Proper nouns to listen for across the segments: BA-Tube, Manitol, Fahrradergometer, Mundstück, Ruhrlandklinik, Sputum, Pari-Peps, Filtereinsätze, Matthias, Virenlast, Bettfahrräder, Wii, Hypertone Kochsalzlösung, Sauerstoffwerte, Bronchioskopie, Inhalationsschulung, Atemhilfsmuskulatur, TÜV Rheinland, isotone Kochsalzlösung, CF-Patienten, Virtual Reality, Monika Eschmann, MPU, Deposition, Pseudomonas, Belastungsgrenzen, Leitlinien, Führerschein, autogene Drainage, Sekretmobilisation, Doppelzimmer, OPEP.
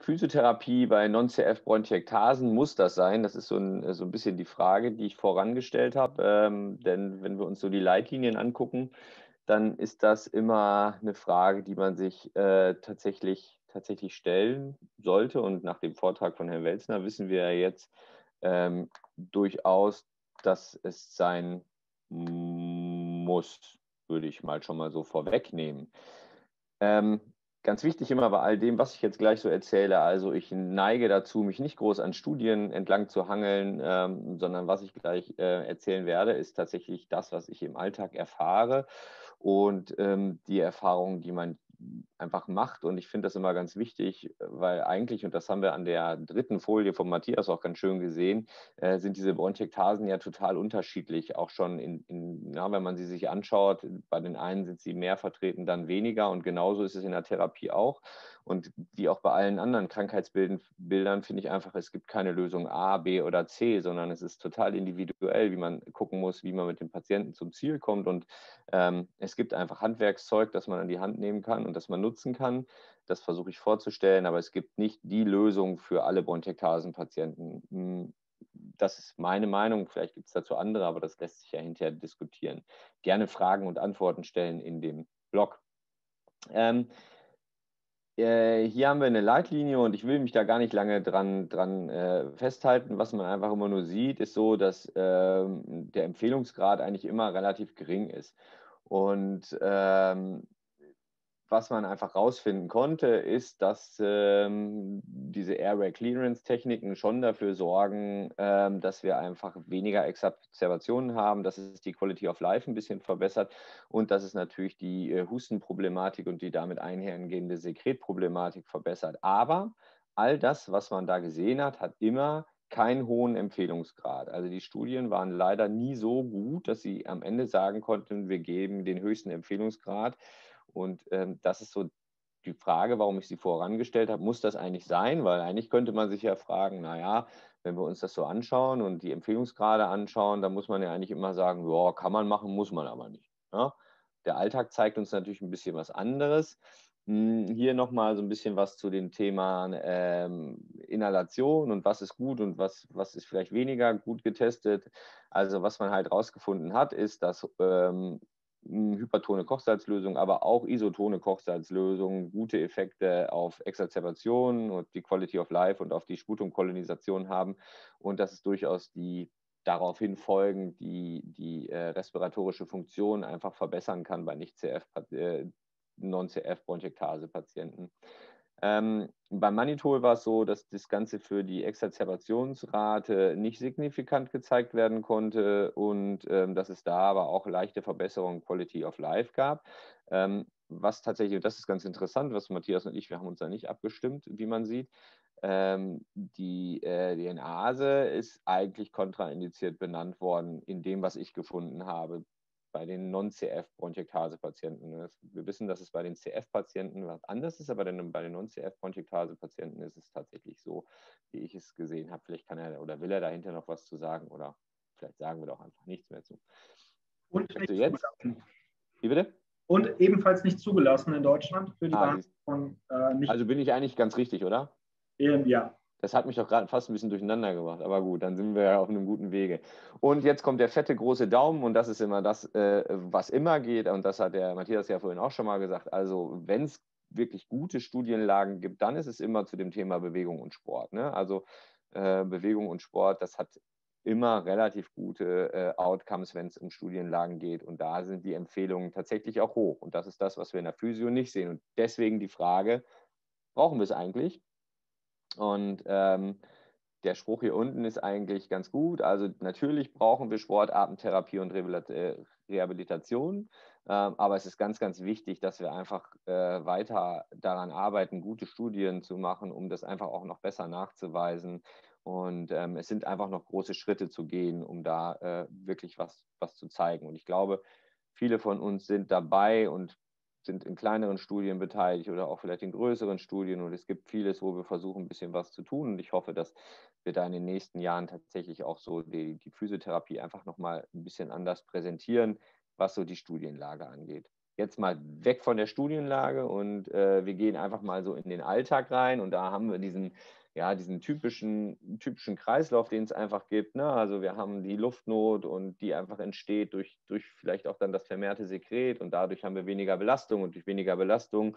Physiotherapie bei Non-CF-Bronchiektasen, muss das sein? Das ist so ein bisschen die Frage, die ich vorangestellt habe. Denn wenn wir uns so die Leitlinien angucken, dann ist das immer eine Frage, die man sich tatsächlich stellen sollte. Und nach dem Vortrag von Herrn Welzner wissen wir ja jetzt durchaus, dass es sein muss, würde ich mal schon mal so vorwegnehmen. Ganz wichtig immer bei all dem, was ich jetzt gleich so erzähle, also ich neige dazu, mich nicht groß an Studien entlang zu hangeln, sondern was ich gleich erzählen werde, ist tatsächlich das, was ich im Alltag erfahre und die Erfahrungen, die man einfach macht. Und ich finde das immer ganz wichtig, weil eigentlich, und das haben wir an der dritten Folie von Matthias auch ganz schön gesehen, sind diese Bronchiektasen ja total unterschiedlich, auch schon wenn man sie sich anschaut, bei den einen sind sie mehr vertreten, dann weniger, und genauso ist es in der Therapie auch, und wie auch bei allen anderen Krankheitsbildern finde ich einfach, es gibt keine Lösung A, B oder C, sondern es ist total individuell, wie man gucken muss, wie man mit dem Patienten zum Ziel kommt, und es gibt einfach Handwerkszeug, das man an die Hand nehmen kann und das man nutzen kann. Das versuche ich vorzustellen, aber es gibt nicht die Lösung für alle Bronchiektasen-Patienten. Das ist meine Meinung, vielleicht gibt es dazu andere, aber das lässt sich ja hinterher diskutieren. Gerne Fragen und Antworten stellen in dem Blog. Hier haben wir eine Leitlinie und ich will mich da gar nicht lange dran festhalten. Was man einfach immer nur sieht, ist so, dass der Empfehlungsgrad eigentlich immer relativ gering ist. Und was man einfach rausfinden konnte, ist, dass diese Airway-Clearance-Techniken schon dafür sorgen, dass wir einfach weniger Exazerbationen haben, dass es die Quality of Life ein bisschen verbessert und dass es natürlich die Hustenproblematik und die damit einhergehende Sekretproblematik verbessert. Aber all das, was man da gesehen hat, hat immer keinen hohen Empfehlungsgrad. Also die Studien waren leider nie so gut, dass sie am Ende sagen konnten, wir geben den höchsten Empfehlungsgrad. Und das ist so die Frage, warum ich sie vorangestellt habe. Muss das eigentlich sein? Weil eigentlich könnte man sich ja fragen, naja, wenn wir uns das so anschauen und die Empfehlungsgrade anschauen, dann muss man ja eigentlich immer sagen, ja, kann man machen, muss man aber nicht. Ja? Der Alltag zeigt uns natürlich ein bisschen was anderes. Hier nochmal so ein bisschen was zu dem Thema Inhalation und was ist gut und was ist vielleicht weniger gut getestet. Also was man halt rausgefunden hat, ist, dass Hypertone Kochsalzlösung, aber auch isotone Kochsalzlösung gute Effekte auf Exazerbationen und die Quality of Life und auf die Sputumkolonisation haben und dass es durchaus die daraufhin folgen, die respiratorische Funktion einfach verbessern kann bei Non-CF-Bronchiektase-Patienten. Bei Manitol war es so, dass das Ganze für die Exazerbationsrate nicht signifikant gezeigt werden konnte und dass es da aber auch leichte Verbesserungen Quality of Life gab. Was tatsächlich, und das ist ganz interessant, was Matthias und ich, wir haben uns da nicht abgestimmt, wie man sieht, die DNase ist eigentlich kontraindiziert benannt worden in dem, was ich gefunden habe. Bei den Non-CF-Bronchiektase-Patienten. Wir wissen, dass es bei den CF-Patienten was anders ist, aber bei den Non-CF-Bronchiektase-Patienten ist es tatsächlich so, wie ich es gesehen habe. Vielleicht kann er oder will er dahinter noch was zu sagen oder vielleicht sagen wir doch einfach nichts mehr zu. Und also jetzt? Wie bitte? Und ebenfalls nicht zugelassen in Deutschland für die Behandlung. Also bin ich eigentlich ganz richtig, oder? Ja. Das hat mich doch gerade fast ein bisschen durcheinander gemacht, aber gut, dann sind wir ja auf einem guten Wege. Und jetzt kommt der fette große Daumen und das ist immer das, was immer geht und das hat der Matthias ja vorhin auch schon mal gesagt, also wenn es wirklich gute Studienlagen gibt, dann ist es immer zu dem Thema Bewegung und Sport. Ne? Also Bewegung und Sport, das hat immer relativ gute Outcomes, wenn es um Studienlagen geht und da sind die Empfehlungen tatsächlich auch hoch und das ist das, was wir in der Physio nicht sehen und deswegen die Frage, brauchen wir es eigentlich? Und der Spruch hier unten ist eigentlich ganz gut. Also natürlich brauchen wir Sport, Atemtherapie und Rehabilitation. Aber es ist ganz, ganz wichtig, dass wir einfach weiter daran arbeiten, gute Studien zu machen, um das einfach auch noch besser nachzuweisen. Und es sind einfach noch große Schritte zu gehen, um da wirklich was zu zeigen. Und ich glaube, viele von uns sind dabei und sind in kleineren Studien beteiligt oder auch vielleicht in größeren Studien und es gibt vieles, wo wir versuchen, ein bisschen was zu tun und ich hoffe, dass wir da in den nächsten Jahren tatsächlich auch so die Physiotherapie einfach nochmal ein bisschen anders präsentieren, was so die Studienlage angeht. jetzt mal weg von der Studienlage und wir gehen einfach mal so in den Alltag rein, und da haben wir diesen, ja, diesen typischen Kreislauf, den es einfach gibt, ne? Also wir haben die Luftnot, und die einfach entsteht durch vielleicht auch dann das vermehrte Sekret, und dadurch haben wir weniger Belastung, und durch weniger Belastung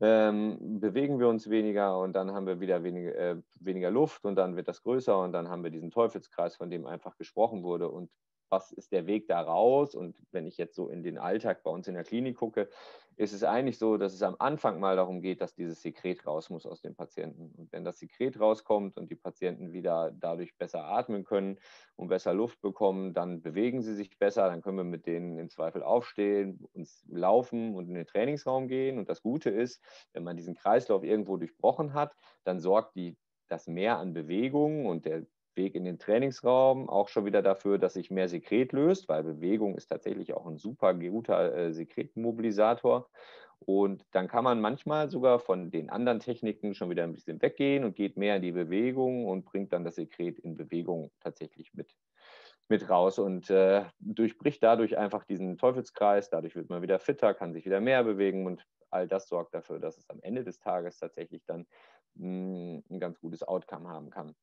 bewegen wir uns weniger, und dann haben wir wieder weniger Luft, und dann wird das größer, und dann haben wir diesen Teufelskreis, von dem einfach gesprochen wurde. Und was ist der Weg da raus? Und wenn ich jetzt so in den Alltag bei uns in der Klinik gucke, ist es eigentlich so, dass es am Anfang mal darum geht, dass dieses Sekret raus muss aus dem Patienten. Und wenn das Sekret rauskommt und die Patienten wieder dadurch besser atmen können und besser Luft bekommen, dann bewegen sie sich besser, dann können wir mit denen im Zweifel aufstehen, uns laufen und in den Trainingsraum gehen. Und das Gute ist, wenn man diesen Kreislauf irgendwo durchbrochen hat, dann sorgt das Mehr an Bewegung und der Weg in den Trainingsraum auch schon wieder dafür, dass sich mehr Sekret löst, weil Bewegung ist tatsächlich auch ein super guter Sekretmobilisator. Und dann kann man manchmal sogar von den anderen Techniken schon wieder ein bisschen weggehen und geht mehr in die Bewegung und bringt dann das Sekret in Bewegung tatsächlich mit raus und durchbricht dadurch einfach diesen Teufelskreis. Dadurch wird man wieder fitter, kann sich wieder mehr bewegen, und all das sorgt dafür, dass es am Ende des Tages tatsächlich dann ein ganz gutes Outcome haben kann.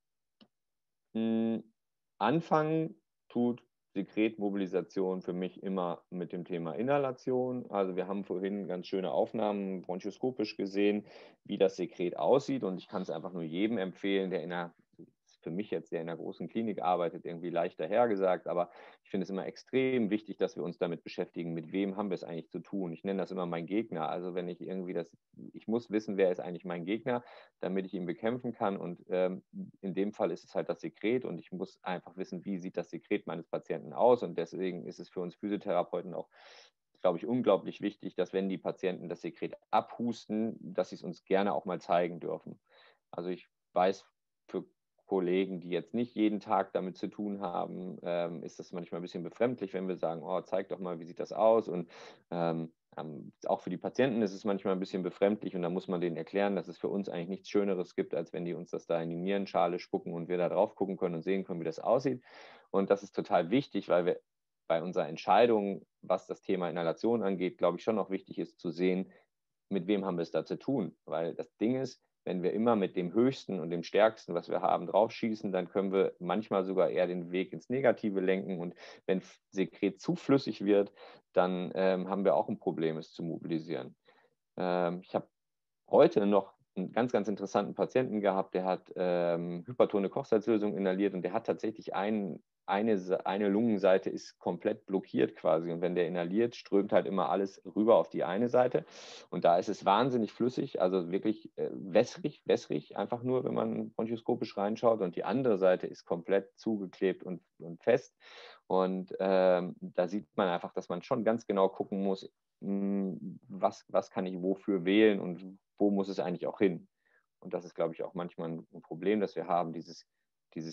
Anfangen tut Sekretmobilisation für mich immer mit dem Thema Inhalation. Also wir haben vorhin ganz schöne Aufnahmen bronchioskopisch gesehen, wie das Sekret aussieht, und ich kann es einfach nur jedem empfehlen, der in einer großen Klinik arbeitet, irgendwie leicht dahergesagt, aber ich finde es immer extrem wichtig, dass wir uns damit beschäftigen, mit wem haben wir es eigentlich zu tun. Ich nenne das immer mein Gegner. Also wenn ich ich muss wissen, wer ist eigentlich mein Gegner, damit ich ihn bekämpfen kann, und in dem Fall ist es halt das Sekret, und ich muss einfach wissen, wie sieht das Sekret meines Patienten aus, und deswegen ist es für uns Physiotherapeuten auch, glaube ich, unglaublich wichtig, dass wenn die Patienten das Sekret abhusten, dass sie es uns gerne auch mal zeigen dürfen. Also ich weiß, für Kollegen, die jetzt nicht jeden Tag damit zu tun haben, ist das manchmal ein bisschen befremdlich, wenn wir sagen, oh, zeig doch mal, wie sieht das aus, und auch für die Patienten ist es manchmal ein bisschen befremdlich, und da muss man denen erklären, dass es für uns eigentlich nichts Schöneres gibt, als wenn die uns das da in die Nierenschale spucken und wir da drauf gucken können und sehen können, wie das aussieht. Und das ist total wichtig, weil wir bei unserer Entscheidung, was das Thema Inhalation angeht, glaube ich, schon auch wichtig ist zu sehen, mit wem haben wir es da zu tun, weil das Ding ist, wenn wir immer mit dem Höchsten und dem Stärksten, was wir haben, draufschießen, dann können wir manchmal sogar eher den Weg ins Negative lenken. Und wenn Sekret zu flüssig wird, dann haben wir auch ein Problem, es zu mobilisieren. Ich habe heute noch einen ganz, ganz interessanten Patienten gehabt, der hat hypertone Kochsalzlösung inhaliert, und der hat tatsächlich eine Lungenseite ist komplett blockiert quasi, und wenn der inhaliert, strömt halt immer alles rüber auf die eine Seite, und da ist es wahnsinnig flüssig, also wirklich wässrig, einfach nur, wenn man bronchioskopisch reinschaut, und die andere Seite ist komplett zugeklebt und fest, und da sieht man einfach, dass man schon ganz genau gucken muss, was kann ich wofür wählen und wo muss es eigentlich auch hin, und das ist, glaube ich, auch manchmal ein Problem, das wir haben, dieses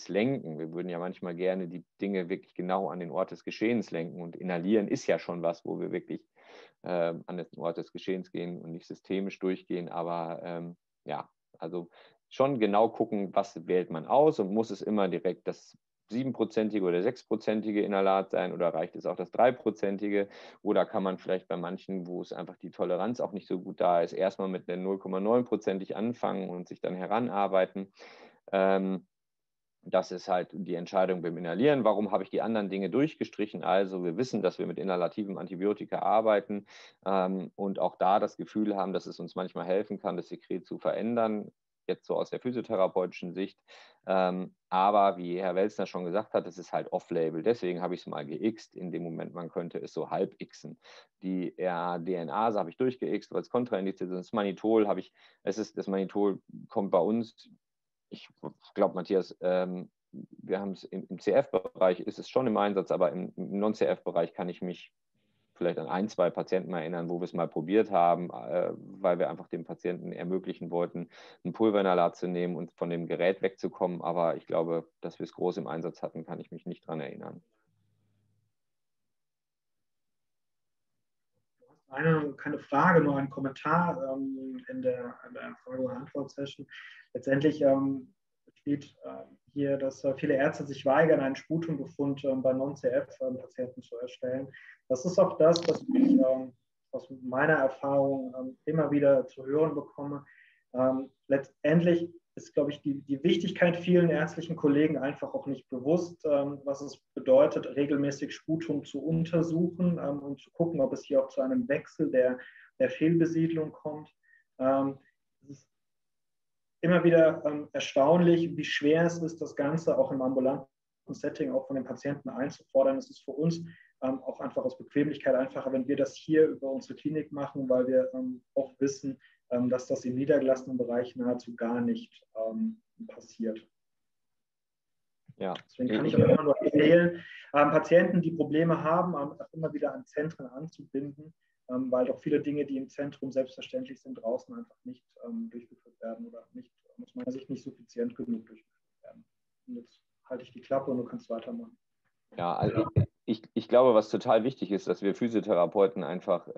Lenken. Wir würden ja manchmal gerne die Dinge wirklich genau an den Ort des Geschehens lenken, und inhalieren ist ja schon was, wo wir wirklich an den Ort des Geschehens gehen und nicht systemisch durchgehen, aber ja, also schon genau gucken, was wählt man aus, und muss es immer direkt das 7-prozentige oder 6-prozentige Inhalat sein, oder reicht es auch das 3-prozentige, oder kann man vielleicht bei manchen, wo es einfach die Toleranz auch nicht so gut da ist, erstmal mit der 0,9-prozentig anfangen und sich dann heranarbeiten. Das ist halt die Entscheidung beim Inhalieren. Warum habe ich die anderen Dinge durchgestrichen? Also wir wissen, dass wir mit inhalativem Antibiotika arbeiten und auch da das Gefühl haben, dass es uns manchmal helfen kann, das Sekret zu verändern, jetzt so aus der physiotherapeutischen Sicht. Aber wie Herr Welzner schon gesagt hat, es ist halt off-label. Deswegen habe ich es mal geixt. In dem Moment, man könnte es so halb ixen. Die DNase habe ich durchgeixt, weil es kontraindiziert ist. Das Manitol das Manitol kommt bei uns. Ich glaube, Matthias, wir haben es im CF-Bereich, ist es schon im Einsatz, aber im Non-CF-Bereich kann ich mich vielleicht an 1, 2 Patienten erinnern, wo wir es mal probiert haben, weil wir einfach dem Patienten ermöglichen wollten, einen Pulverinhalat zu nehmen und von dem Gerät wegzukommen. Aber ich glaube, dass wir es groß im Einsatz hatten, kann ich mich nicht daran erinnern. Keine Frage, nur ein Kommentar in der Frage- und Antwort-Session. Letztendlich steht hier, dass viele Ärzte sich weigern, einen Sputumbefund bei Non-CF-Patienten zu erstellen. Das ist auch das, was mich aus meiner Erfahrung immer wieder zu hören bekomme. Letztendlich ist, glaube ich, die Wichtigkeit vielen ärztlichen Kollegen einfach auch nicht bewusst, was es bedeutet, regelmäßig Sputum zu untersuchen und zu gucken, ob es hier auch zu einem Wechsel der Fehlbesiedlung kommt. Es ist immer wieder erstaunlich, wie schwer es ist, das Ganze auch im ambulanten Setting auch von den Patienten einzufordern. Es ist für uns auch einfach aus Bequemlichkeit einfacher, wenn wir das hier über unsere Klinik machen, weil wir auch wissen, dass das im niedergelassenen Bereich nahezu gar nicht passiert. Ja. Deswegen kann ich auch immer nur empfehlen, Patienten, die Probleme haben, auch immer wieder an Zentren anzubinden, weil doch viele Dinge, die im Zentrum selbstverständlich sind, draußen einfach nicht durchgeführt werden oder nicht, aus meiner Sicht nicht suffizient genug durchgeführt werden. Und jetzt halte ich die Klappe und du kannst weitermachen. Ja, also ich glaube, was total wichtig ist, dass wir Physiotherapeuten einfach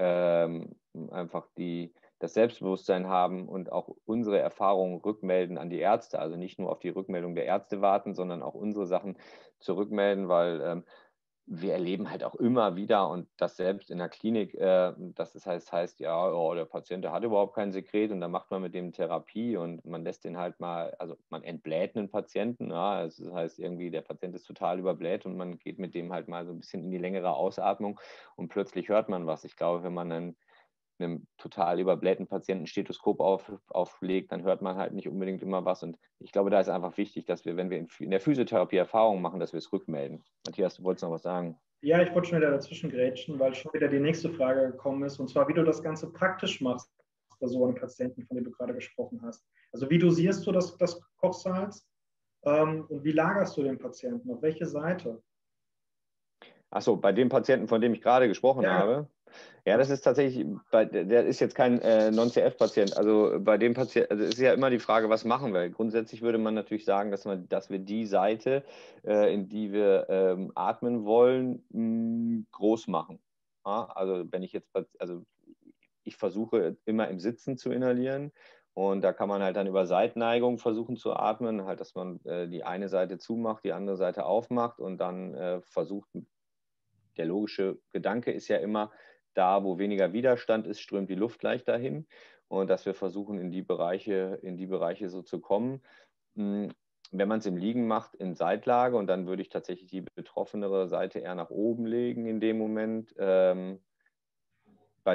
das Selbstbewusstsein haben und auch unsere Erfahrungen rückmelden an die Ärzte. Also nicht nur auf die Rückmeldung der Ärzte warten, sondern auch unsere Sachen zurückmelden, weil wir erleben halt auch immer wieder, und das selbst in der Klinik, dass es heißt, ja, oh, der Patient, der hat überhaupt kein Sekret, und dann macht man mit dem Therapie und man lässt den halt mal, also man entbläht einen Patienten, ja, das heißt irgendwie, der Patient ist total überbläht und man geht mit dem halt mal so ein bisschen in die längere Ausatmung und plötzlich hört man was. Ich glaube, wenn man dann einem total überblähten Patienten Stethoskop auflegt, dann hört man halt nicht unbedingt immer was. Und ich glaube, da ist einfach wichtig, dass wir, wenn wir in der Physiotherapie Erfahrungen machen, dass wir es rückmelden. Matthias, du wolltest noch was sagen? Ja, ich wollte schon wieder dazwischen grätschen, weil schon wieder die nächste Frage gekommen ist, und zwar, wie du das Ganze praktisch machst bei so einem Patienten, von dem du gerade gesprochen hast. Also wie dosierst du das Kochsalz und wie lagerst du den Patienten? Auf welche Seite? Achso, bei dem Patienten, von dem ich gerade gesprochen habe? Ja, das ist tatsächlich, der ist jetzt kein Non-CF-Patient. Also bei dem Patienten, also ist ja immer die Frage, was machen wir? Grundsätzlich würde man natürlich sagen, dass wir die Seite, in die wir atmen wollen, groß machen. Ja, also wenn ich jetzt, also ich versuche immer im Sitzen zu inhalieren. Und da kann man halt dann über Seitneigung versuchen zu atmen, halt, dass man die eine Seite zumacht, die andere Seite aufmacht und dann versucht, der logische Gedanke ist ja immer, da, wo weniger Widerstand ist, strömt die Luft leichter hin, und dass wir versuchen, in die Bereiche so zu kommen. Wenn man es im Liegen macht, in Seitlage, und dann würde ich tatsächlich die betroffenere Seite eher nach oben legen in dem Moment. Bei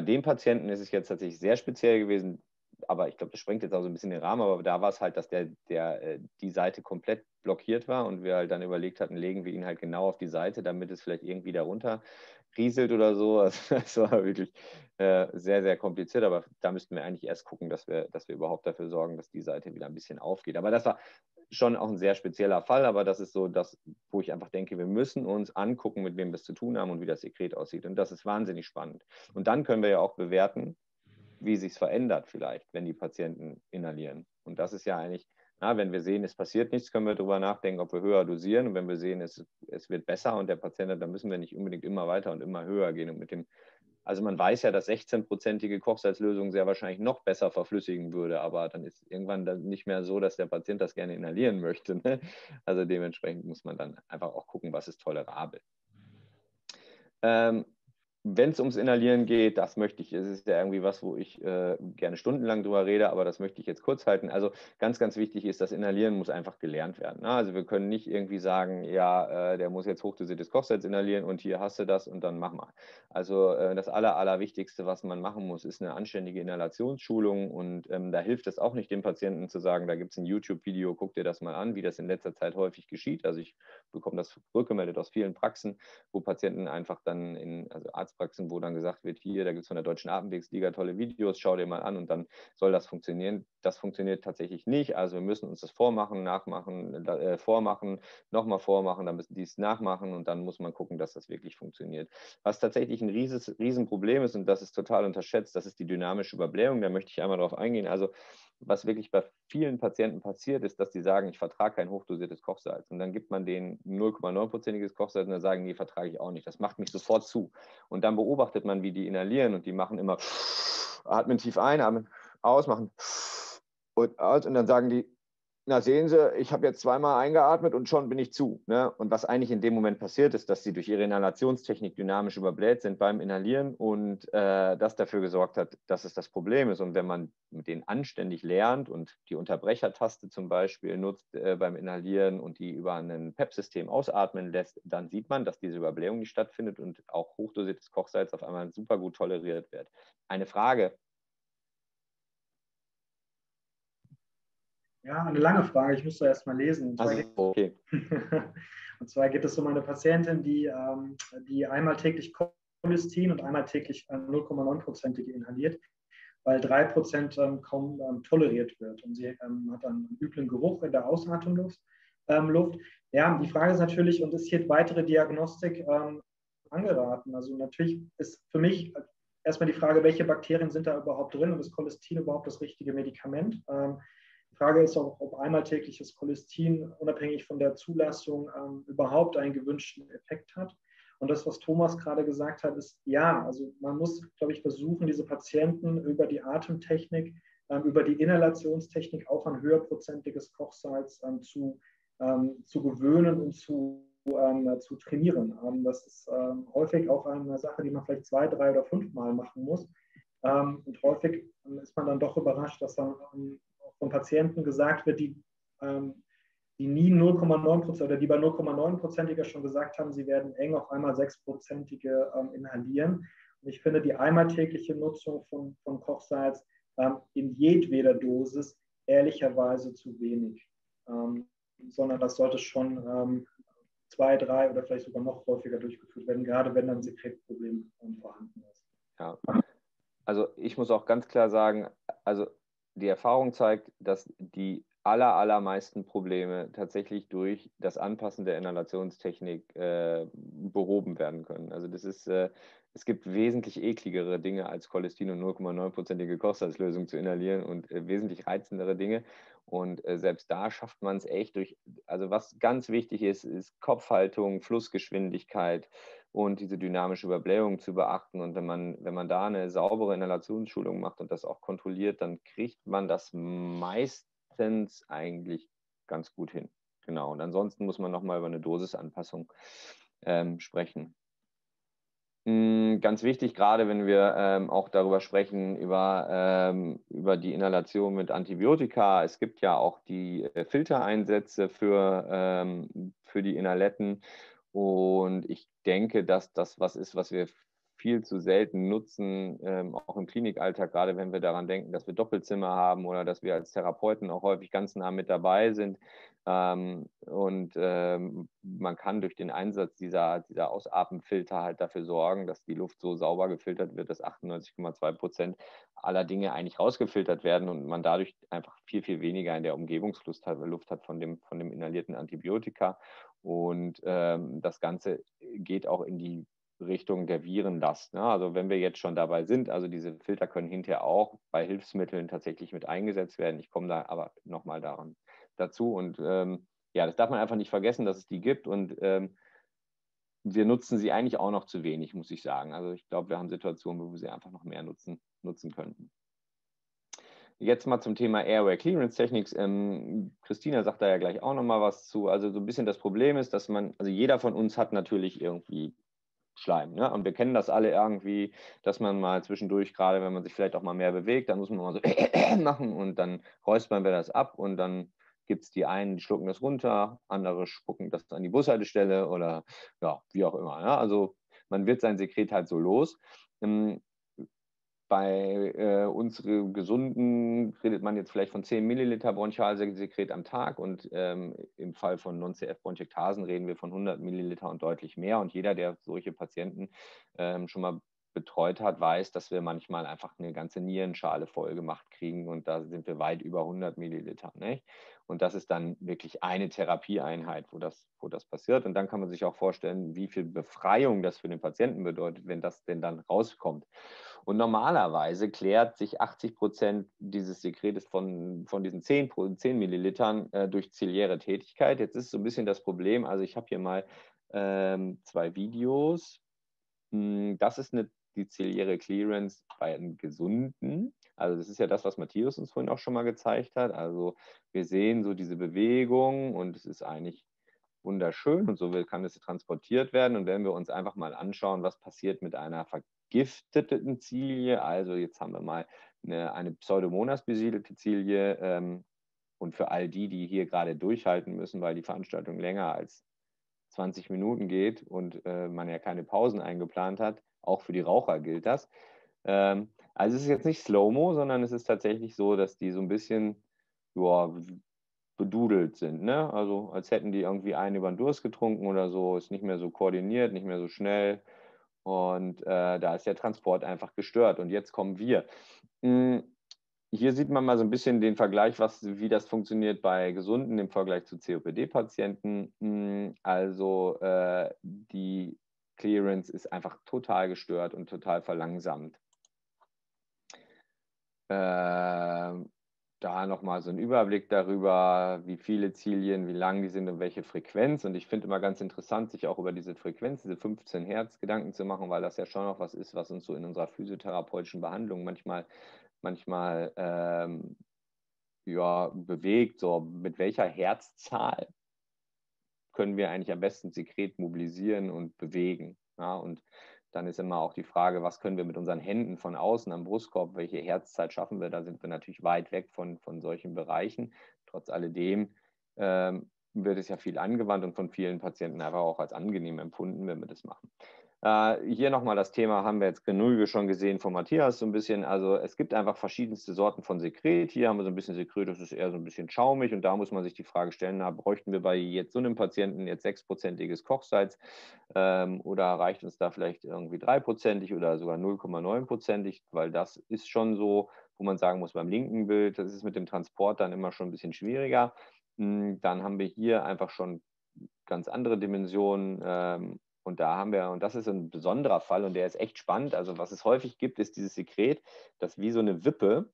dem Patienten ist es jetzt tatsächlich sehr speziell gewesen, aber ich glaube, das sprengt jetzt auch so ein bisschen den Rahmen, aber da war es halt, dass die Seite komplett blockiert war und wir halt dann überlegt hatten, legen wir ihn halt genau auf die Seite, damit es vielleicht irgendwie darunter rieselt oder so. Also das war wirklich sehr, sehr kompliziert, aber da müssten wir eigentlich erst gucken, dass wir überhaupt dafür sorgen, dass die Seite wieder ein bisschen aufgeht. Aber das war schon auch ein sehr spezieller Fall, aber das ist so das, wo ich einfach denke, wir müssen uns angucken, mit wem wir es zu tun haben und wie das Sekret aussieht, und das ist wahnsinnig spannend. Und dann können wir ja auch bewerten, wie sich es verändert vielleicht, wenn die Patienten inhalieren. Und das ist ja eigentlich, wenn wir sehen, es passiert nichts, können wir darüber nachdenken, ob wir höher dosieren. Und wenn wir sehen, es wird besser und der Patient hat, dann müssen wir nicht unbedingt immer weiter und immer höher gehen. Und also man weiß ja, dass 16-prozentige Kochsalzlösung sehr wahrscheinlich noch besser verflüssigen würde, aber dann ist irgendwann dann nicht mehr so, dass der Patient das gerne inhalieren möchte. Ne? Also dementsprechend muss man dann einfach auch gucken, was ist tolerabel. Wenn es ums Inhalieren geht, das möchte ich, es ist ja irgendwie was, wo ich gerne stundenlang drüber rede, aber das möchte ich jetzt kurz halten. Also ganz, ganz wichtig ist, das Inhalieren muss einfach gelernt werden. Ne? Also wir können nicht irgendwie sagen, ja, der muss jetzt hochdosiertes Kochsalz inhalieren und hier hast du das und dann mach mal. Also das Allerwichtigste, was man machen muss, ist eine anständige Inhalationsschulung, und da hilft es auch nicht, dem Patienten zu sagen, da gibt es ein YouTube-Video, guck dir das mal an, wie das in letzter Zeit häufig geschieht. Also ich bekomme das rückgemeldet aus vielen Praxen, wo Patienten einfach dann also Arztpraxen, wo dann gesagt wird, hier, da gibt es von der Deutschen Atemwegsliga tolle Videos, schau dir mal an und dann soll das funktionieren. Das funktioniert tatsächlich nicht. Also wir müssen uns das vormachen, nachmachen, vormachen, nochmal vormachen, dann müssen die es nachmachen und dann muss man gucken, dass das wirklich funktioniert. Was tatsächlich ein Riesenproblem ist, und das ist total unterschätzt, das ist die dynamische Überblähung. Da möchte ich einmal drauf eingehen. Also was wirklich bei vielen Patienten passiert, ist, dass die sagen, ich vertrage kein hochdosiertes Kochsalz. Und dann gibt man denen 0,9%iges Kochsalz und dann sagen, nee, vertrage ich auch nicht. Das macht mich sofort zu. Und dann beobachtet man, wie die inhalieren, und die machen immer, atmen tief ein, atmen aus, machen und aus, und dann sagen die, na sehen Sie, ich habe jetzt zweimal eingeatmet und schon bin ich zu. Ne? Und was eigentlich in dem Moment passiert ist, dass sie durch ihre Inhalationstechnik dynamisch überbläht sind beim Inhalieren und das dafür gesorgt hat, dass es das Problem ist. Und wenn man mit denen anständig lernt und die Unterbrechertaste zum Beispiel nutzt beim Inhalieren und die über ein PEP-System ausatmen lässt, dann sieht man, dass diese Überblähung nicht stattfindet und auch hochdosiertes Kochsalz auf einmal super gut toleriert wird. Eine Frage. Ja, eine lange Frage. Ich müsste erst mal lesen. Okay. Und zwar geht es um eine Patientin, die einmal täglich Cholestin und einmal täglich 0,9%ige inhaliert, weil 3% kaum toleriert wird. Und sie hat einen üblen Geruch in der Ausatmungsluft. Ja, die Frage ist natürlich, und ist hier weitere Diagnostik angeraten? Also natürlich ist für mich erstmal die Frage, welche Bakterien sind da überhaupt drin und ist Cholestin überhaupt das richtige Medikament? Die Frage ist auch, ob einmal tägliches Cholestin unabhängig von der Zulassung überhaupt einen gewünschten Effekt hat. Und das, was Thomas gerade gesagt hat, ist ja, also man muss, glaube ich, versuchen, diese Patienten über die Atemtechnik, über die Inhalationstechnik auch an höherprozentiges Kochsalz zu gewöhnen und zu trainieren. Das ist häufig auch eine Sache, die man vielleicht 2, 3 oder 5 Mal machen muss. Und häufig ist man dann doch überrascht, dass dann von Patienten gesagt wird, die nie 0,9% oder die bei 0,9%iger schon gesagt haben, sie werden eng auf einmal 6%ige inhalieren. Und ich finde, die einmal tägliche Nutzung von Kochsalz in jedweder Dosis ehrlicherweise zu wenig, sondern das sollte schon 2, 3 oder vielleicht sogar noch häufiger durchgeführt werden, gerade wenn dann Sekretproblem vorhanden ist. Ja, also ich muss auch ganz klar sagen, also die Erfahrung zeigt, dass die allermeisten Probleme tatsächlich durch das Anpassen der Inhalationstechnik behoben werden können. Also das ist, es gibt wesentlich ekligere Dinge als Cholestin und 0,9%ige Kochsalzlösung zu inhalieren und wesentlich reizendere Dinge. Und selbst da schafft man es echt durch, also was ganz wichtig ist, ist Kopfhaltung, Flussgeschwindigkeit und diese dynamische Überblähung zu beachten. Und wenn man da eine saubere Inhalationsschulung macht und das auch kontrolliert, dann kriegt man das meistens eigentlich ganz gut hin. Genau. Und ansonsten muss man nochmal über eine Dosisanpassung sprechen. Ganz wichtig, gerade wenn wir auch darüber sprechen, über die Inhalation mit Antibiotika. Es gibt ja auch die Filtereinsätze für die Inhaletten. Und ich denke, dass das was ist, was wir viel zu selten nutzen, auch im Klinikalltag, gerade wenn wir daran denken, dass wir Doppelzimmer haben oder dass wir als Therapeuten auch häufig ganz nah mit dabei sind. Man kann durch den Einsatz dieser Ausatmenfilter halt dafür sorgen, dass die Luft so sauber gefiltert wird, dass 98,2% aller Dinge eigentlich rausgefiltert werden und man dadurch einfach viel, viel weniger in der Umgebungsluft hat von dem inhalierten Antibiotika. Und das Ganze geht auch in die Richtung der Virenlast. Ne? Also wenn wir jetzt schon dabei sind, also diese Filter können hinterher auch bei Hilfsmitteln tatsächlich mit eingesetzt werden. Ich komme da aber nochmal dazu. Und ja, das darf man einfach nicht vergessen, dass es die gibt. Und wir nutzen sie eigentlich auch noch zu wenig, muss ich sagen. Also ich glaube, wir haben Situationen, wo wir sie einfach noch mehr nutzen könnten. Jetzt mal zum Thema Airway-Clearance-Techniken. Christina sagt da ja gleich auch nochmal was zu. Also so ein bisschen das Problem ist, dass man, also jeder von uns hat natürlich irgendwie Schleim. Ne? Und wir kennen das alle irgendwie, dass man mal zwischendurch, gerade wenn man sich vielleicht auch mal mehr bewegt, dann muss man mal so machen und dann räuspern wir das ab und dann gibt es die einen, die schlucken das runter, andere spucken das an die Bushaltestelle oder ja, wie auch immer. Ne? Also man wird sein Sekret halt so los. Bei uns Gesunden redet man jetzt vielleicht von 10 Milliliter Bronchialsekret am Tag und im Fall von Non-CF-Bronchiektasen reden wir von 100 Milliliter und deutlich mehr. Und jeder, der solche Patienten schon mal betreut hat, weiß, dass wir manchmal einfach eine ganze Nierenschale voll gemacht kriegen und da sind wir weit über 100 Milliliter. Nicht? Und das ist dann wirklich eine Therapieeinheit, wo das passiert. Und dann kann man sich auch vorstellen, wie viel Befreiung das für den Patienten bedeutet, wenn das denn dann rauskommt. Und normalerweise klärt sich 80% dieses Sekretes von diesen 10 Millilitern durch ziliäre Tätigkeit. Jetzt ist so ein bisschen das Problem, also ich habe hier mal 2 Videos. Das ist die ziliäre Clearance bei einem Gesunden. Also das ist ja das, was Matthias uns vorhin auch schon mal gezeigt hat. Also wir sehen so diese Bewegung und es ist eigentlich wunderschön und so kann es transportiert werden. Und wenn wir uns einfach mal anschauen, was passiert mit einer vergifteten Zilie, also jetzt haben wir mal eine Pseudomonas besiedelte Zilie und für all die, die hier gerade durchhalten müssen, weil die Veranstaltung länger als 20 Minuten geht und man ja keine Pausen eingeplant hat, auch für die Raucher gilt das. Also es ist jetzt nicht Slow-Mo, sondern es ist tatsächlich so, dass die so ein bisschen bedudelt sind, ne? Also als hätten die irgendwie einen über den Durst getrunken oder so, ist nicht mehr so koordiniert, nicht mehr so schnell und da ist der Transport einfach gestört und jetzt kommen wir. Hier sieht man mal so ein bisschen den Vergleich, wie das funktioniert bei Gesunden im Vergleich zu COPD-Patienten. Also die Clearance ist einfach total gestört und total verlangsamt. Da nochmal so ein Überblick darüber, wie viele Zilien, wie lang die sind und welche Frequenz. Und ich finde immer ganz interessant, sich auch über diese Frequenz, diese 15 Hertz Gedanken zu machen, weil das ja schon noch was ist, was uns so in unserer physiotherapeutischen Behandlung manchmal bewegt. So, mit welcher Herzzahl können wir eigentlich am besten Sekret mobilisieren und bewegen? Ja, und dann ist immer auch die Frage, was können wir mit unseren Händen von außen am Brustkorb, welche Herzzeit schaffen wir? Da sind wir natürlich weit weg von solchen Bereichen. Trotz alledem wird es ja viel angewandt und von vielen Patienten einfach auch als angenehm empfunden, wenn wir das machen. Hier nochmal das Thema, haben wir jetzt genug schon gesehen von Matthias so ein bisschen. Also es gibt einfach verschiedenste Sorten von Sekret. Hier haben wir so ein bisschen Sekret, das ist eher so ein bisschen schaumig und da muss man sich die Frage stellen, na, bräuchten wir bei jetzt so einem Patienten jetzt 6%iges Kochsalz oder reicht uns da vielleicht irgendwie 3%ig oder sogar 0,9%ig, weil das ist schon so, wo man sagen muss, beim linken Bild, das ist mit dem Transport dann immer schon ein bisschen schwieriger. Dann haben wir hier einfach schon ganz andere Dimensionen, und da haben wir, und das ist ein besonderer Fall und der ist echt spannend, also was es häufig gibt, ist dieses Sekret, das wie so eine Wippe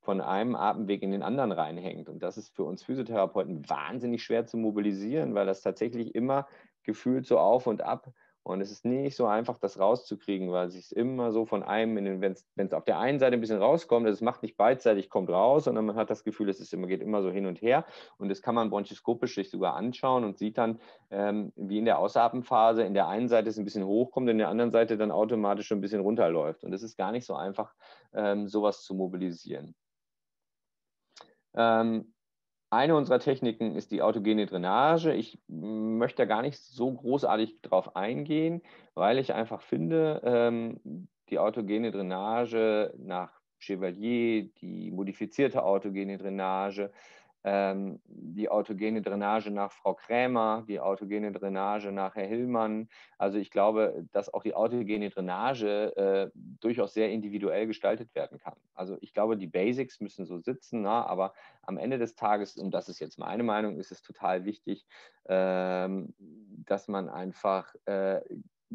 von einem Atemweg in den anderen reinhängt. Und das ist für uns Physiotherapeuten wahnsinnig schwer zu mobilisieren, weil das tatsächlich immer gefühlt so auf und ab. Und es ist nicht so einfach, das rauszukriegen, weil es sich immer so von einem, wenn es auf der einen Seite ein bisschen rauskommt, es macht nicht beidseitig, kommt raus, sondern man hat das Gefühl, es ist immer, geht immer so hin und her. Und das kann man bronchioskopisch sich sogar anschauen und sieht dann, wie in der Ausatmenphase in der einen Seite es ein bisschen hochkommt, in der anderen Seite dann automatisch schon ein bisschen runterläuft. Und es ist gar nicht so einfach, sowas zu mobilisieren. Eine unserer Techniken ist die autogene Drainage. Ich möchte da gar nicht so großartig drauf eingehen, weil ich einfach finde, die autogene Drainage nach Chevalier, die modifizierte autogene Drainage, die autogene Drainage nach Frau Krämer, die autogene Drainage nach Herr Hillmann. Also ich glaube, dass auch die autogene Drainage durchaus sehr individuell gestaltet werden kann. Also ich glaube, die Basics müssen so sitzen, aber am Ende des Tages, und das ist jetzt meine Meinung, ist es total wichtig, dass man einfach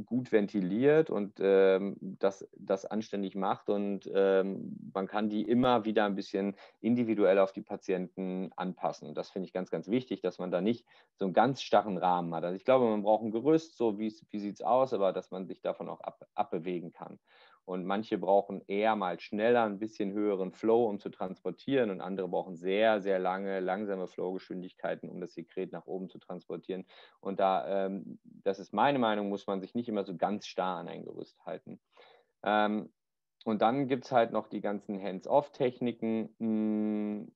gut ventiliert und das anständig macht und man kann die immer wieder ein bisschen individuell auf die Patienten anpassen. Und das finde ich ganz, ganz wichtig, dass man da nicht so einen ganz starren Rahmen hat. Also ich glaube, man braucht ein Gerüst, so wie sieht es aus, aber dass man sich davon auch abbewegen kann. Und manche brauchen eher mal schneller, ein bisschen höheren Flow, um zu transportieren und andere brauchen sehr, sehr lange, langsame Flowgeschwindigkeiten, um das Sekret nach oben zu transportieren. Und da, das ist meine Meinung, muss man sich nicht immer so ganz starr an ein Gerüst halten. Und dann gibt es halt noch die ganzen Hands-off-Techniken.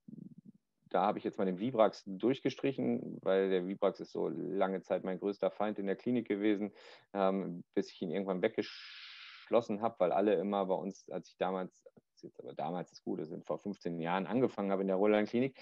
Da habe ich jetzt mal den Vibrax durchgestrichen, weil der Vibrax ist so lange Zeit mein größter Feind in der Klinik gewesen, bis ich ihn irgendwann weggeschlossen habe, weil alle immer bei uns, als ich damals, jetzt aber damals ist gut, das sind vor 15 Jahren angefangen habe in der Roland-Klinik,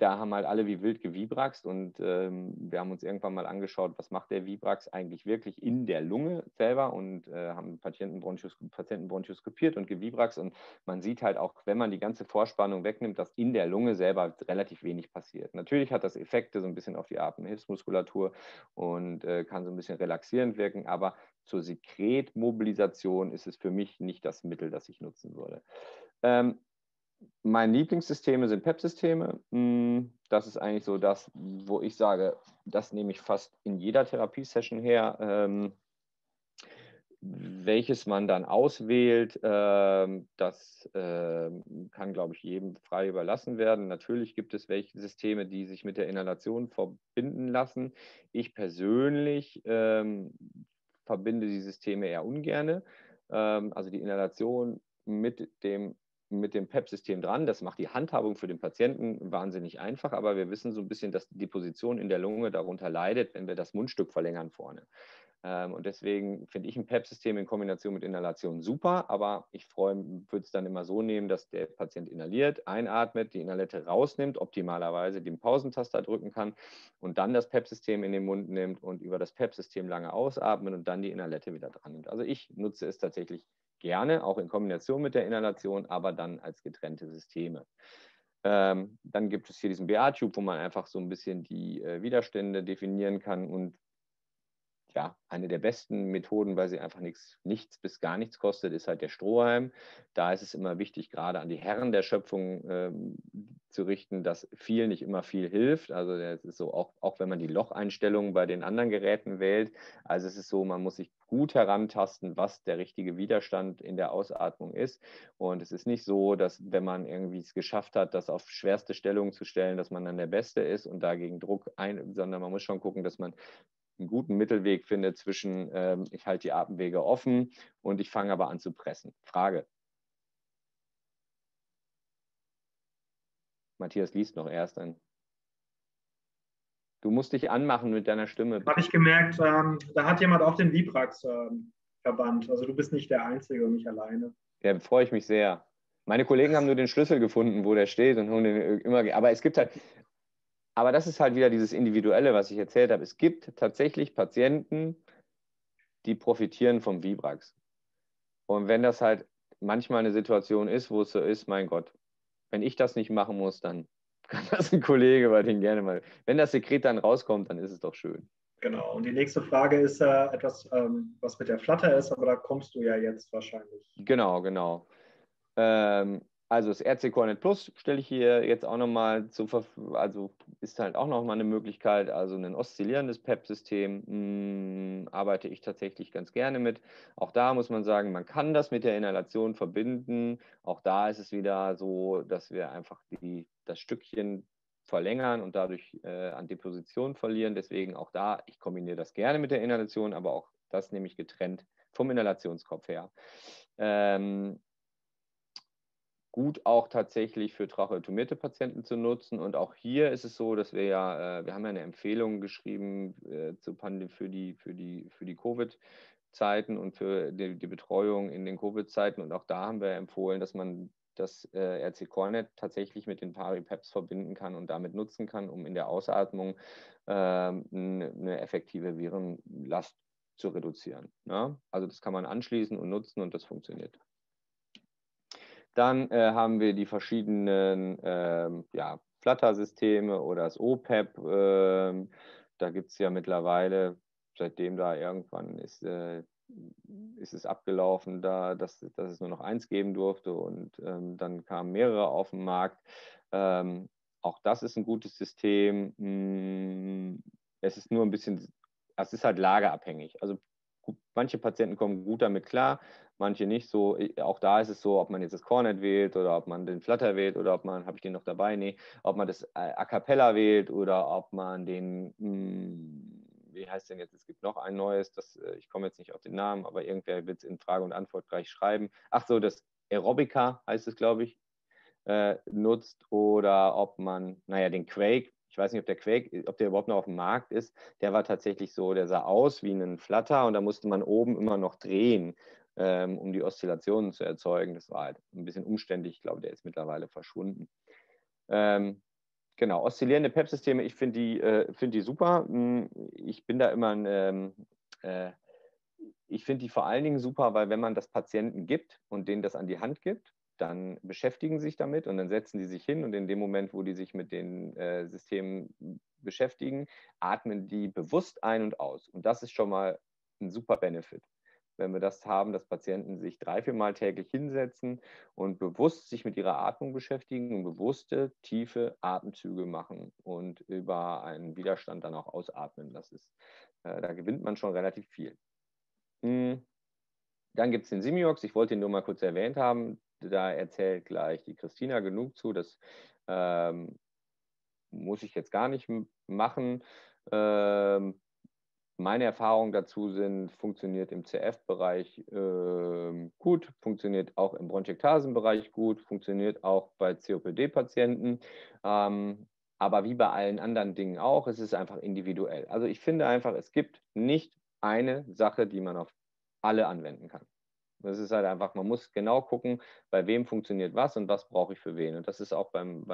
da haben halt alle wie wild gevibraxt und wir haben uns irgendwann mal angeschaut, was macht der Vibrax eigentlich wirklich in der Lunge selber und haben Patienten bronchioskopiert und gevibraxt und man sieht halt auch, wenn man die ganze Vorspannung wegnimmt, dass in der Lunge selber relativ wenig passiert. Natürlich hat das Effekte so ein bisschen auf die Atemhilfsmuskulatur und kann so ein bisschen relaxierend wirken, aber zur Sekretmobilisation ist es für mich nicht das Mittel, das ich nutzen würde. Meine Lieblingssysteme sind PEP-Systeme. Das ist eigentlich so das, wo ich sage, das nehme ich fast in jeder Therapiesession her. welches man dann auswählt, das kann, glaube ich, jedem frei überlassen werden. Natürlich gibt es welche Systeme, die sich mit der Inhalation verbinden lassen. Ich persönlich verbinde die Systeme eher ungerne. Also die Inhalation mit dem PEP-System dran. Das macht die Handhabung für den Patienten wahnsinnig einfach, aber wir wissen so ein bisschen, dass die Deposition in der Lunge darunter leidet, wenn wir das Mundstück verlängern vorne. Und deswegen finde ich ein PEP-System in Kombination mit Inhalation super, aber ich würde es dann immer so nehmen, dass der Patient inhaliert, einatmet, die Inhalette rausnimmt, optimalerweise den Pausentaster drücken kann und dann das PEP-System in den Mund nimmt und über das PEP-System lange ausatmet und dann die Inhalette wieder dran nimmt. Also ich nutze es tatsächlich gerne, auch in Kombination mit der Inhalation, aber dann als getrennte Systeme. Dann gibt es hier diesen BA-Tube, wo man einfach so ein bisschen die Widerstände definieren kann und ja, eine der besten Methoden, weil sie einfach nichts bis gar nichts kostet, ist halt der Strohhalm. Da ist es immer wichtig, gerade an die Herren der Schöpfung zu richten, dass viel nicht immer viel hilft. Also das ist so, auch wenn man die Locheinstellungen bei den anderen Geräten wählt. Also es ist so, man muss sich gut herantasten, was der richtige Widerstand in der Ausatmung ist. Und es ist nicht so, dass wenn man irgendwie es geschafft hat, das auf schwerste Stellungen zu stellen, dass man dann der Beste ist und dagegen Druck ein, sondern man muss schon gucken, dass man einen guten Mittelweg finde zwischen, ich halte die Atemwege offen und ich fange aber an zu pressen. Frage. Matthias liest noch erst ein. Du musst dich anmachen mit deiner Stimme. Habe ich gemerkt, da hat jemand auch den Vibrax verbannt. Also du bist nicht der Einzige und nicht alleine. Ja, freue ich mich sehr. Meine Kollegen haben nur den Schlüssel gefunden, wo der steht und haben den immer. Aber es gibt halt. Aber das ist halt wieder dieses Individuelle, was ich erzählt habe. Es gibt tatsächlich Patienten, die profitieren vom Vibrax. Und wenn das halt manchmal eine Situation ist, wo es so ist, mein Gott, wenn ich das nicht machen muss, dann kann das ein Kollege bei denen gerne mal. Wenn das Sekret dann rauskommt, dann ist es doch schön. Genau. Und die nächste Frage ist etwas, was mit der Flutter ist, aber da kommst du ja jetzt wahrscheinlich. Genau, genau. Also das RC Coronet Plus stelle ich hier jetzt auch nochmal zur Verfügung, also ist halt auch nochmal eine Möglichkeit, also ein oszillierendes PEP-System arbeite ich tatsächlich ganz gerne mit. Auch da muss man sagen, man kann das mit der Inhalation verbinden. Auch da ist es wieder so, dass wir einfach das Stückchen verlängern und dadurch an Deposition verlieren. Deswegen auch da, ich kombiniere das gerne mit der Inhalation, aber auch das nehme ich getrennt vom Inhalationskopf her. Gut auch tatsächlich für tracheotomierte Patienten zu nutzen. Und auch hier ist es so, dass wir ja, wir haben ja eine Empfehlung geschrieben für die Covid-Zeiten und für die Betreuung in den Covid-Zeiten. Und auch da haben wir empfohlen, dass man das RC Coronet tatsächlich mit den Pari-PEPs verbinden kann und damit nutzen kann, um in der Ausatmung eine effektive Virenlast zu reduzieren. Ja? Also das kann man anschließen und nutzen und das funktioniert. Dann haben wir die verschiedenen Flutter-Systeme oder das OPEP. Da gibt es ja mittlerweile, seitdem da irgendwann ist es abgelaufen, dass es nur noch eins geben durfte und dann kamen mehrere auf den Markt. Auch das ist ein gutes System. Es ist nur ein bisschen, es ist halt lageabhängig. Also manche Patienten kommen gut damit klar, manche nicht so. Auch da ist es so, ob man jetzt das Coronet wählt oder ob man den Flutter wählt oder ob man, habe ich den noch dabei? Nee, ob man das A Cappella wählt oder ob man den, wie heißt denn jetzt, es gibt noch ein neues, ich komme jetzt nicht auf den Namen, aber irgendwer wird es in Frage und Antwort gleich schreiben. Ach so, das Aerobica heißt es, glaube ich, nutzt oder ob man, naja, den Quake. Ich weiß nicht, ob der überhaupt noch auf dem Markt ist. Der war tatsächlich so, der sah aus wie ein Flutter und da musste man oben immer noch drehen, um die Oszillationen zu erzeugen. Das war halt ein bisschen umständlich. Ich glaube, der ist mittlerweile verschwunden. Genau, oszillierende PEP-Systeme, ich finde die, super. Ich bin da immer ich finde die vor allen Dingen super, weil wenn man das Patienten gibt und denen das an die Hand gibt, dann beschäftigen sie sich damit und dann setzen die sich hin und in dem Moment, wo die sich mit den Systemen beschäftigen, atmen die bewusst ein und aus. Und das ist schon mal ein super Benefit, wenn wir das haben, dass Patienten sich 3-4 Mal täglich hinsetzen und bewusst sich mit ihrer Atmung beschäftigen und bewusste, tiefe Atemzüge machen und über einen Widerstand dann auch ausatmen. Da gewinnt man schon relativ viel. Dann gibt es den Simiox, ich wollte ihn nur mal kurz erwähnt haben, da erzählt gleich die Christina genug zu, das muss ich jetzt gar nicht machen. Meine Erfahrungen dazu sind, funktioniert im CF-Bereich gut, funktioniert auch im Bronchiektasen-Bereich gut, funktioniert auch bei COPD-Patienten, aber wie bei allen anderen Dingen auch, es ist einfach individuell. Also ich finde einfach, es gibt nicht eine Sache, die man auf alle anwenden kann. Das ist halt einfach, man muss genau gucken, bei wem funktioniert was und was brauche ich für wen. Und das ist auch beim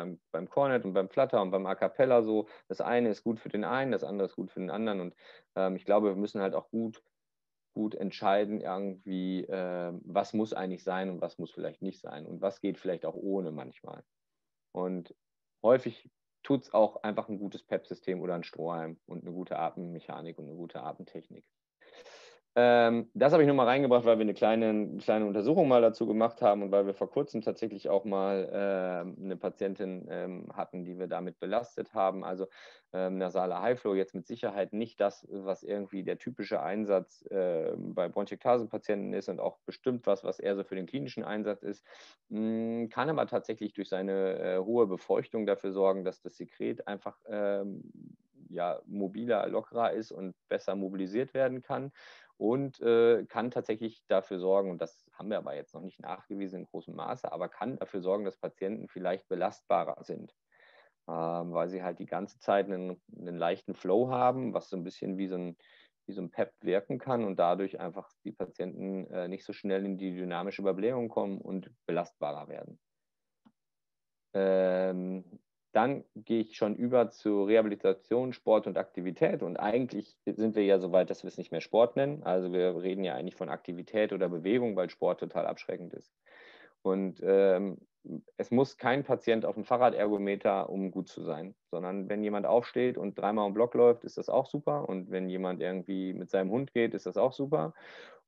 Cornet und beim Flutter und beim A Cappella so. Das eine ist gut für den einen, das andere ist gut für den anderen. Und ich glaube, wir müssen halt auch gut entscheiden irgendwie, was muss eigentlich sein und was muss vielleicht nicht sein. Und was geht vielleicht auch ohne manchmal. Und häufig tut es auch einfach ein gutes PEP-System oder ein Strohhalm und eine gute Atemmechanik und eine gute Atemtechnik. Das habe ich nur mal reingebracht, weil wir eine kleine Untersuchung mal dazu gemacht haben und weil wir vor kurzem tatsächlich auch mal eine Patientin hatten, die wir damit belastet haben. Also nasaler Highflow jetzt mit Sicherheit nicht das, was irgendwie der typische Einsatz bei Bronchiektasenpatienten ist und auch bestimmt was eher so für den klinischen Einsatz ist. Kann aber tatsächlich durch seine hohe Befeuchtung dafür sorgen, dass das Sekret einfach ja, mobiler, lockerer ist und besser mobilisiert werden kann. Und kann tatsächlich dafür sorgen, und das haben wir aber jetzt noch nicht nachgewiesen in großem Maße, aber kann dafür sorgen, dass Patienten vielleicht belastbarer sind, weil sie halt die ganze Zeit einen leichten Flow haben, was so ein bisschen wie so ein PEP wirken kann und dadurch einfach die Patienten nicht so schnell in die dynamische Überblähung kommen und belastbarer werden. Dann gehe ich schon über zu Rehabilitation, Sport und Aktivität. Und eigentlich sind wir ja so weit, dass wir es nicht mehr Sport nennen. Also wir reden ja eigentlich von Aktivität oder Bewegung, weil Sport total abschreckend ist. Und es muss kein Patient auf dem Fahrradergometer, um gut zu sein, sondern wenn jemand aufsteht und dreimal im Block läuft, ist das auch super. Und wenn jemand irgendwie mit seinem Hund geht, ist das auch super.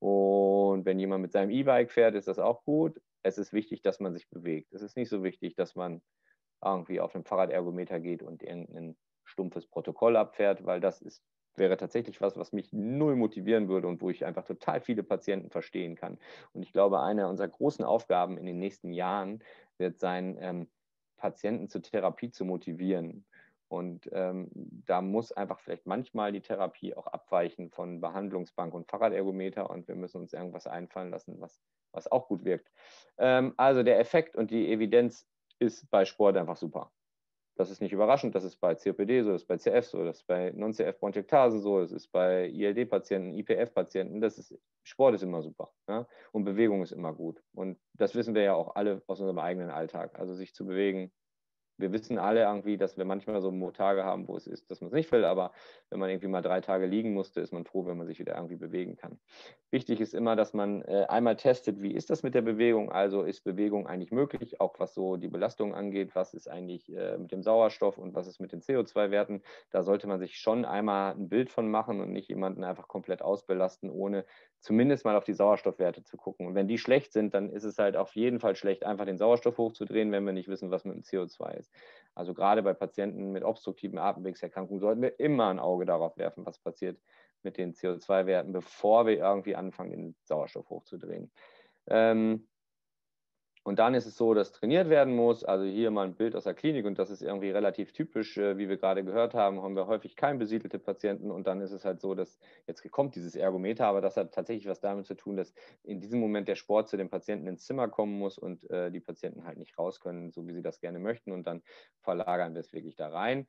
Und wenn jemand mit seinem E-Bike fährt, ist das auch gut. Es ist wichtig, dass man sich bewegt. Es ist nicht so wichtig, dass man irgendwie auf dem Fahrradergometer geht und irgendein stumpfes Protokoll abfährt, weil das wäre tatsächlich was mich null motivieren würde und wo ich einfach total viele Patienten verstehen kann. Und ich glaube, eine unserer großen Aufgaben in den nächsten Jahren wird sein, Patienten zur Therapie zu motivieren. Und da muss einfach vielleicht manchmal die Therapie auch abweichen von Behandlungsbank und Fahrradergometer und wir müssen uns irgendwas einfallen lassen, was auch gut wirkt. Also der Effekt und die Evidenz ist bei Sport einfach super. Das ist nicht überraschend, das ist bei COPD so, das ist bei CF so, das ist bei Non-CF-Bronchiektasen so, das ist bei ILD-Patienten, IPF-Patienten, Sport ist immer super, ja? Und Bewegung ist immer gut. Und das wissen wir ja auch alle aus unserem eigenen Alltag, also sich zu bewegen. Wir wissen alle irgendwie, dass wir manchmal so Tage haben, wo es ist, dass man es nicht will, aber wenn man irgendwie mal 3 Tage liegen musste, ist man froh, wenn man sich wieder irgendwie bewegen kann. Wichtig ist immer, dass man einmal testet, wie ist das mit der Bewegung, also ist Bewegung eigentlich möglich, auch was so die Belastung angeht, was ist eigentlich mit dem Sauerstoff und was ist mit den CO2-Werten, da sollte man sich schon einmal ein Bild von machen und nicht jemanden einfach komplett ausbelasten, ohne zumindest mal auf die Sauerstoffwerte zu gucken. Und wenn die schlecht sind, dann ist es halt auf jeden Fall schlecht, einfach den Sauerstoff hochzudrehen, wenn wir nicht wissen, was mit dem CO2 ist. Also gerade bei Patienten mit obstruktiven Atemwegserkrankungen sollten wir immer ein Auge darauf werfen, was passiert mit den CO2-Werten, bevor wir irgendwie anfangen, den Sauerstoff hochzudrehen. Und dann ist es so, dass trainiert werden muss, also hier mal ein Bild aus der Klinik und das ist irgendwie relativ typisch, wie wir gerade gehört haben, haben wir häufig kein besiedelte Patienten und dann ist es halt so, dass jetzt kommt dieses Ergometer, aber das hat tatsächlich was damit zu tun, dass in diesem Moment der Sport zu den Patienten ins Zimmer kommen muss und die Patienten halt nicht raus können, so wie sie das gerne möchten und dann verlagern wir es wirklich da rein.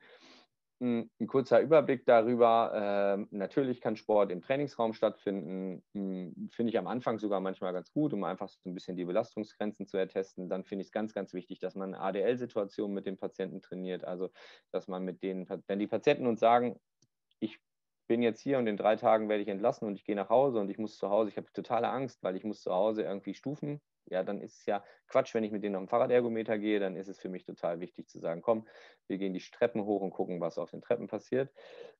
Ein kurzer Überblick darüber, natürlich kann Sport im Trainingsraum stattfinden, finde ich am Anfang sogar manchmal ganz gut, um einfach so ein bisschen die Belastungsgrenzen zu ertesten. Dann finde ich es ganz, ganz wichtig, dass man eine ADL-Situation mit den Patienten trainiert, also dass man mit denen, wenn die Patienten uns sagen, ich bin jetzt hier und in 3 Tagen werde ich entlassen und ich gehe nach Hause und ich muss zu Hause, ich habe totale Angst, weil ich muss zu Hause irgendwie Stufen, ja, dann ist es ja Quatsch, wenn ich mit denen auf den Fahrradergometer gehe, dann ist es für mich total wichtig zu sagen, komm, wir gehen die Treppen hoch und gucken, was auf den Treppen passiert.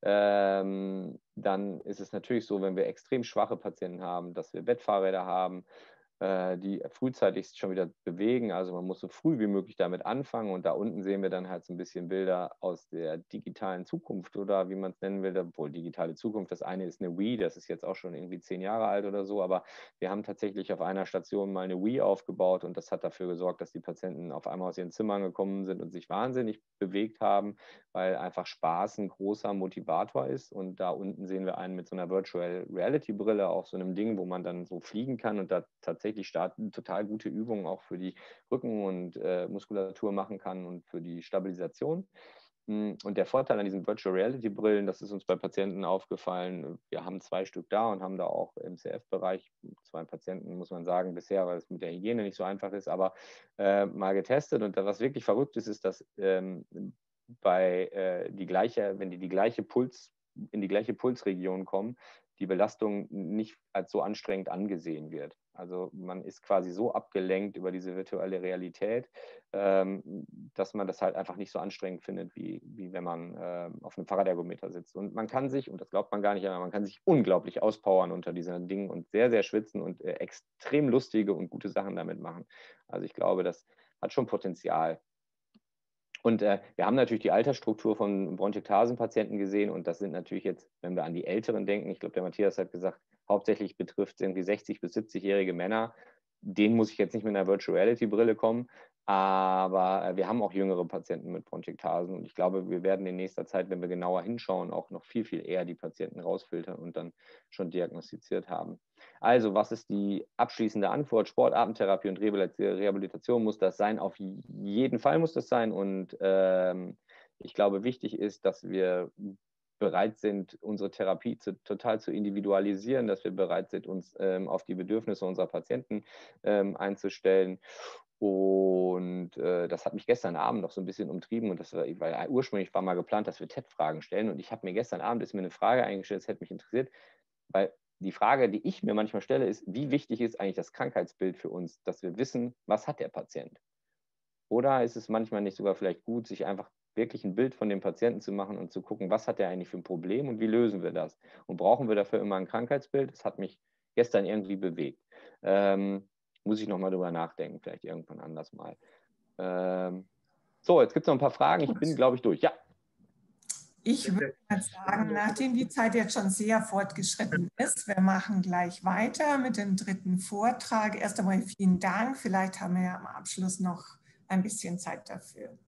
Dann ist es natürlich so, wenn wir extrem schwache Patienten haben, dass wir Bettfahrräder haben, die frühzeitig schon wieder bewegen. Also man muss so früh wie möglich damit anfangen. Und da unten sehen wir dann halt so ein bisschen Bilder aus der digitalen Zukunft oder wie man es nennen will, obwohl digitale Zukunft. Das eine ist eine Wii, das ist jetzt auch schon irgendwie 10 Jahre alt oder so. Aber wir haben tatsächlich auf einer Station mal eine Wii aufgebaut und das hat dafür gesorgt, dass die Patienten auf einmal aus ihren Zimmern gekommen sind und sich wahnsinnig bewegt haben, weil einfach Spaß ein großer Motivator ist. Und da unten sehen wir einen mit so einer Virtual Reality Brille auf so einem Ding, wo man dann so fliegen kann und da tatsächlich starten, total gute Übungen auch für die Rücken- und Muskulatur machen kann und für die Stabilisation. Und der Vorteil an diesen Virtual Reality Brillen, das ist uns bei Patienten aufgefallen, wir haben 2 Stück da und haben da auch im CF-Bereich 2 Patienten, muss man sagen, bisher, weil es mit der Hygiene nicht so einfach ist, aber mal getestet. Und was wirklich verrückt ist, ist, dass wenn die gleiche Pulsregion kommen, die Belastung nicht als so anstrengend angesehen wird. Also man ist quasi so abgelenkt über diese virtuelle Realität, dass man das halt einfach nicht so anstrengend findet, wie wenn man auf einem Fahrradergometer sitzt. Und man kann sich, und das glaubt man gar nicht, aber man kann sich unglaublich auspowern unter diesen Dingen und sehr, sehr schwitzen und extrem lustige und gute Sachen damit machen. Also ich glaube, das hat schon Potenzial. Und wir haben natürlich die Altersstruktur von Bronchiektasen-Patienten gesehen und das sind natürlich jetzt, wenn wir an die Älteren denken, ich glaube, der Matthias hat gesagt, hauptsächlich betrifft es irgendwie 60- bis 70-jährige Männer. Denen muss ich jetzt nicht mit einer Virtual Reality-Brille kommen, aber wir haben auch jüngere Patienten mit Bronchiektasen und ich glaube, wir werden in nächster Zeit, wenn wir genauer hinschauen, auch noch viel, viel eher die Patienten rausfiltern und dann schon diagnostiziert haben. Also, was ist die abschließende Antwort? Sport, Atemtherapie und Rehabilitation muss das sein. Auf jeden Fall muss das sein und ich glaube, wichtig ist, dass wir bereit sind, unsere Therapie total zu individualisieren, dass wir bereit sind, uns auf die Bedürfnisse unserer Patienten einzustellen. Und das hat mich gestern Abend noch so ein bisschen umtrieben. Und das war, weil ursprünglich war mal geplant, dass wir TED-Fragen stellen. Und ich habe mir gestern Abend, ist mir eine Frage eingestellt, das hätte mich interessiert, weil die Frage, die ich mir manchmal stelle, ist, wie wichtig ist eigentlich das Krankheitsbild für uns, dass wir wissen, was hat der Patient? Oder ist es manchmal nicht sogar vielleicht gut, sich einfach wirklich ein Bild von dem Patienten zu machen und zu gucken, was hat der eigentlich für ein Problem und wie lösen wir das? Und brauchen wir dafür immer ein Krankheitsbild? Das hat mich gestern irgendwie bewegt. Muss ich nochmal drüber nachdenken, vielleicht irgendwann anders mal. So, jetzt gibt es noch ein paar Fragen. Ich bin, glaube ich, durch. Ja. Ich würde mal sagen, nachdem die Zeit jetzt schon sehr fortgeschritten ist, wir machen gleich weiter mit dem 3. Vortrag. Erst einmal vielen Dank. Vielleicht haben wir ja am Abschluss noch ein bisschen Zeit dafür.